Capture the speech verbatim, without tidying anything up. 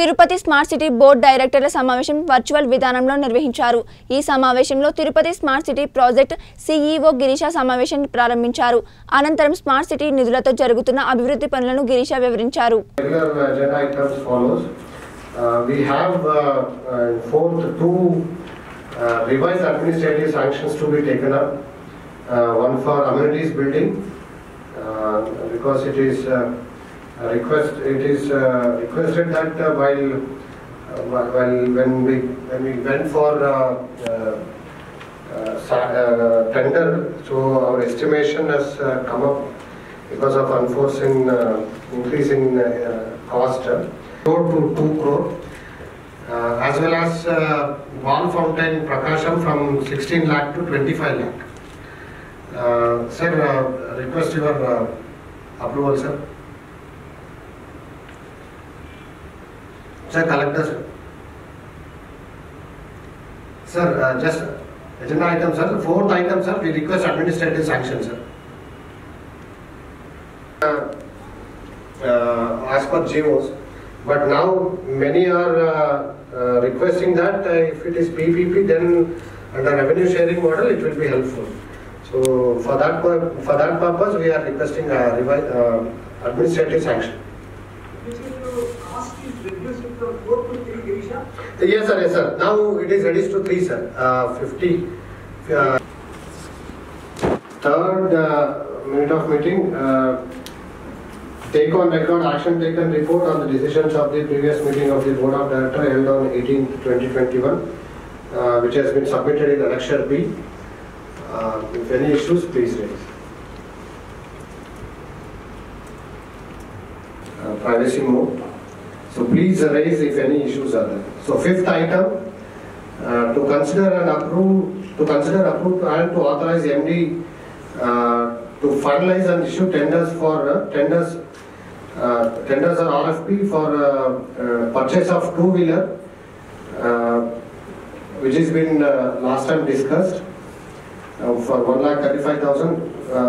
Tirupati smart city board డైరెక్టర్ల సమావేశం virtual విధానంలో నిర్వహించారు. ఈ సమావేశంలో Tirupati smart city project CEO Girisha సమావేశం ప్రారంభించారు. అనంతరం స్మార్ట్ సిటీ నిధులతో జరుగుతున్న అభివృద్ధి పనులను గిరీష వివరించారు. Uh, request it is uh, requested that uh, while uh, while when we when we went for uh, uh, uh, uh, tender, so our estimation has uh, come up because of unforeseen uh, increase in uh, cost, uh, four to two crore, uh, as well as uh, Ball Fountain Prakasham from sixteen lakh to twenty-five lakh. Uh, sir, uh, request your uh, approval, sir. Sir, collector, sir. Sir, uh, just agenda item, sir. Fourth item, sir. We request administrative sanction, sir. Uh, uh, as per G Os, but now many are uh, uh, requesting that uh, if it is P P P, then under revenue sharing model, it will be helpful. So for that for that purpose, we are requesting a uh, administrative sanction. Yes, sir. Yes, sir. Now it is reduced to three, sir. Uh, Fifty. Uh, third uh, minute of meeting. Uh, take on record action taken report on the decisions of the previous meeting of the Board of Directors held on eighteenth twenty twenty-one, uh, which has been submitted in annexure B. Uh, if any issues, please raise. Uh, privacy mode. So please raise if any issues are there. So fifth item, uh, to consider and approve, to consider approve and to authorize M D uh, to finalize and issue tenders for uh, tenders, uh, tenders or R F P for uh, uh, purchase of two-wheeler, uh, which has been uh, last time discussed uh, for one lakh thirty-five thousand.